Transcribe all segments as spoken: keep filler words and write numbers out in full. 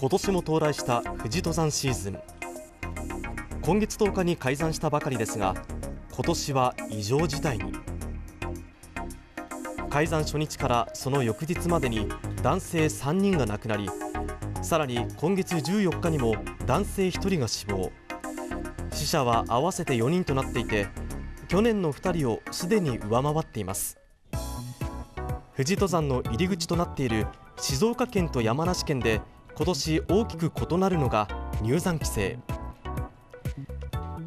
今年も到来した富士登山シーズン。今月とおかに開山したばかりですが、今年は異常事態に。開山初日からその翌日までに男性さんにんが亡くなり、さらに今月じゅうよっかにも男性ひとりが死亡、死者は合わせてよにんとなっていて、去年のふたりをすでに上回っています。富士登山の入り口となっている静岡県と山梨県で今年大きく異なるのが入山規制。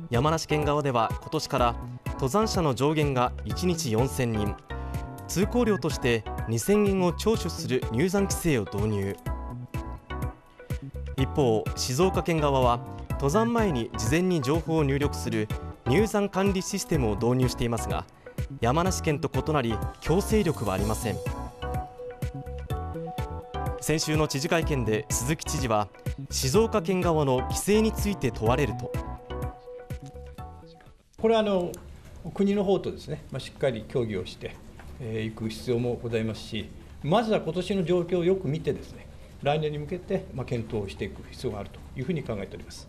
山梨県側では今年から登山者の上限がいちにちよんせんにん、通行料としてにせんえんを徴収する入山規制を導入。一方、静岡県側は登山前に事前に情報を入力する入山管理システムを導入していますが、山梨県と異なり強制力はありません。先週の知事会見で鈴木知事は静岡県側の規制について問われると、これはあの国の方とですね、まあ、しっかり協議をしていく必要もございますし、まずは今年の状況をよく見てですね、来年に向けてまあ検討していく必要があるというふうに考えております。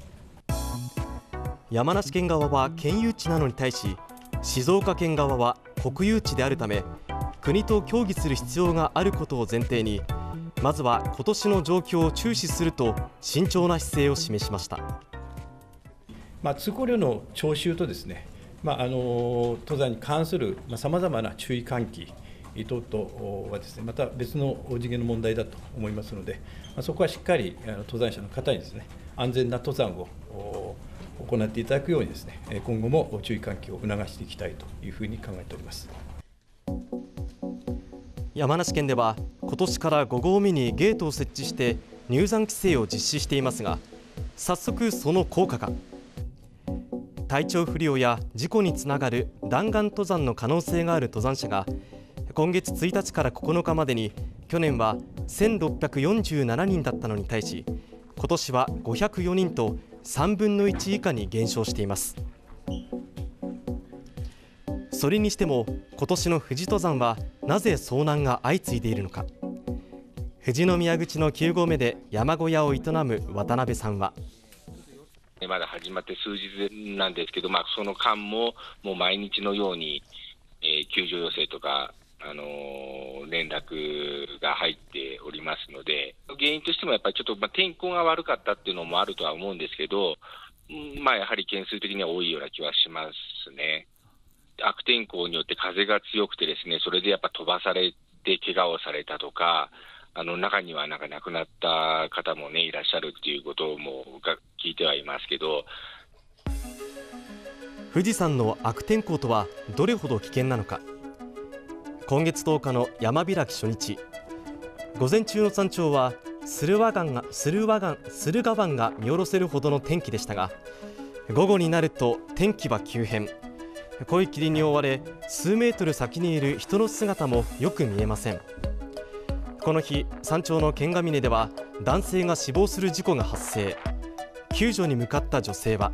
山梨県側は県有地なのに対し、静岡県側は国有地であるため、国と協議する必要があることを前提に、まずは今年の状況を注視すると慎重な姿勢を示しました。まあ、通行料の徴収とですね、まあ、あの登山に関するさまざまな注意喚起等々はですね、また別の次元の問題だと思いますので、そこはしっかり登山者の方にですね、安全な登山を行っていただくようにですね、今後も注意喚起を促していきたいというふうに考えております。山梨県では今年からご合目にゲートを設置して入山規制を実施していますが、早速その効果が。体調不良や事故につながる弾丸登山の可能性がある登山者が今月ついたちからここのかまでに去年はせんろっぴゃくよんじゅうななにんだったのに対し、今年はごひゃくよにんとさんぶんのいち以下に減少しています。それにしても今年の富士登山はなぜ遭難が相次いでいるのか。富士宮口のきゅうごうめで山小屋を営む渡辺さんは、まだ始まって数日なんですけど、まあ、その間ももう毎日のように、えー、救助要請とか、あのー、連絡が入っておりますので、原因としてもやっぱりちょっと、まあ、天候が悪かったっていうのもあるとは思うんですけど、まあ、やはり件数的には多いような気はしますね。悪天候によって風が強くてですね、それでやっぱ飛ばされて怪我をされたとか、あの中にはなんか亡くなった方もね、いらっしゃるっていうことも聞いてはいますけど。富士山の悪天候とはどれほど危険なのか。今月とおかの山開き初日、午前中の山頂は駿河湾が駿河湾駿河湾が見下ろせるほどの天気でしたが、午後になると天気は急変、濃い霧に覆われ数メートル先にいる人の姿もよく見えません。この日、山頂の剣ヶ峰では男性が死亡する事故が発生。救助に向かった女性は、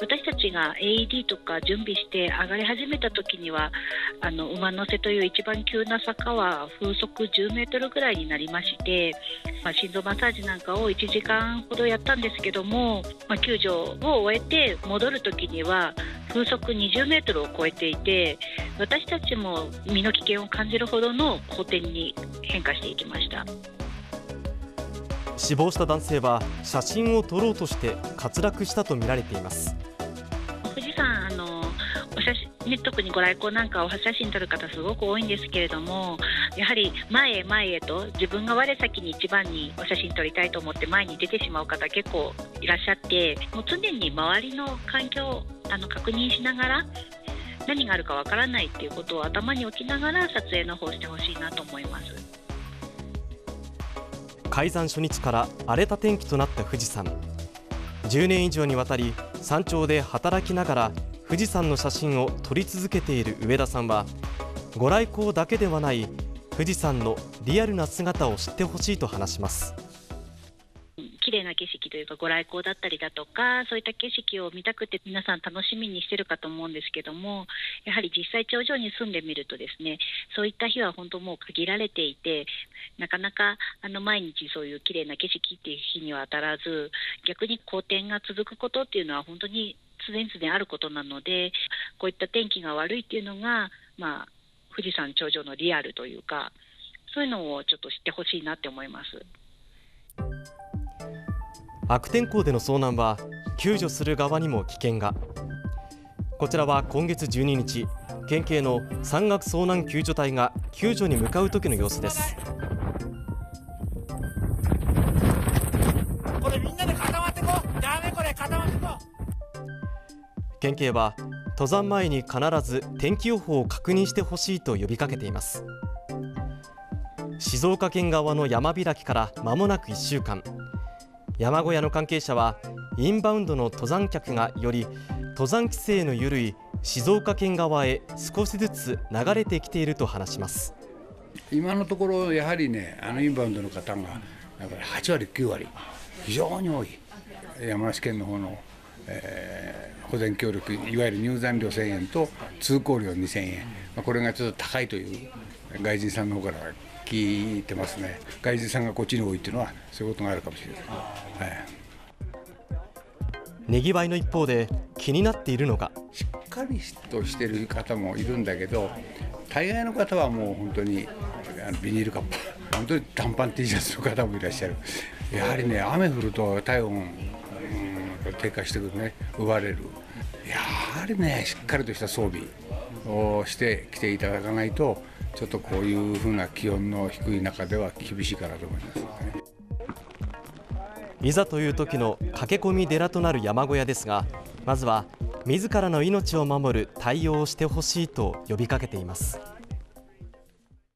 私たちが エーイーディー とか準備して上がり始めた時には、あの馬乗せという一番急な坂は風速じゅうメートルぐらいになりまして、まあ、心臓マッサージなんかをいちじかんほどやったんですけども、まあ、救助を終えて戻る時には風速にじゅうメートルを超えていて、私たちも身の危険を感じるほどの好天に変化していきました。死亡した男性は写真を撮ろうとして滑落したとみられています。富士山、あのお写真、ね、特にご来光なんかお写真撮る方すごく多いんですけれども、やはり前へ前へと自分が我先に一番にお写真撮りたいと思って前に出てしまう方結構いらっしゃって、もう常に周りの環境をあの確認しながら、何があるかわからないっていうことを頭に置きながら撮影の方してほしいなと思います。開山初日から荒れた天気となった富士山。じゅうねん以上にわたり山頂で働きながら富士山の写真を撮り続けている上田さんは、ご来光だけではない富士山のリアルな姿を知ってほしいと話します。綺麗な景色というかご来光だったりだとか、そういった景色を見たくて皆さん楽しみにしてるかと思うんですけども、やはり実際頂上に住んでみるとですね、そういった日は本当もう限られていて、なかなかあの毎日そういう綺麗な景色っていう日には当たらず、逆に好天が続くことっていうのは本当に常々あることなので、こういった天気が悪いっていうのが、まあ、富士山頂上のリアルというか、そういうのをちょっと知ってほしいなって思います。悪天候での遭難は救助する側にも危険が。こちらは今月じゅうににち、県警の山岳遭難救助隊が救助に向かう時の様子です。これみんなで固まってこう。ダメ、これ固まってこう。県警は登山前に必ず天気予報を確認してほしいと呼びかけています。静岡県側の山開きから間もなくいっしゅうかん、山小屋の関係者はインバウンドの登山客がより登山規制の緩い静岡県側へ少しずつ流れてきていると話します。今のところやはりね、あのインバウンドの方がはちわりきゅうわり非常に多い。山梨県の方の、えー、保全協力、いわゆる入山料せんえんと通行料にせんえん、これがちょっと高いという外人さんの方から聞いてますね。外人さんがこっちに多いっていうのはそういうことがあるかもしれない。はい、にぎわいの一方で気になっているのが、しっかりとしてる方もいるんだけど、大概の方はもう本当にビニールカッパ、本当に短パン T シャツの方もいらっしゃる。やはりね、雨降ると体温、うん、低下してくるね、奪われる。やはりね、しっかりとした装備をして来ていただかないと、ちょっとこういうふうな気温の低い中では厳しいかなと思います、ね。いざという時の駆け込み寺となる山小屋ですが、まずは自らの命を守る対応をしてほしいと呼びかけています。